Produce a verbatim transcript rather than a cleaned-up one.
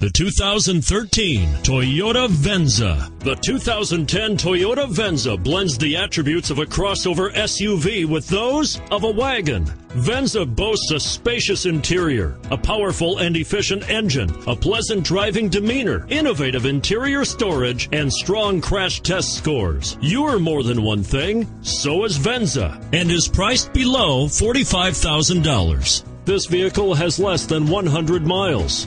The two thousand thirteen Toyota Venza. The two thousand ten Toyota Venza blends the attributes of a crossover S U V with those of a wagon. Venza boasts a spacious interior, a powerful and efficient engine, a pleasant driving demeanor, innovative interior storage, and strong crash test scores. You're more than one thing, so is Venza, and is priced below forty-five thousand dollars. This vehicle has less than one hundred miles.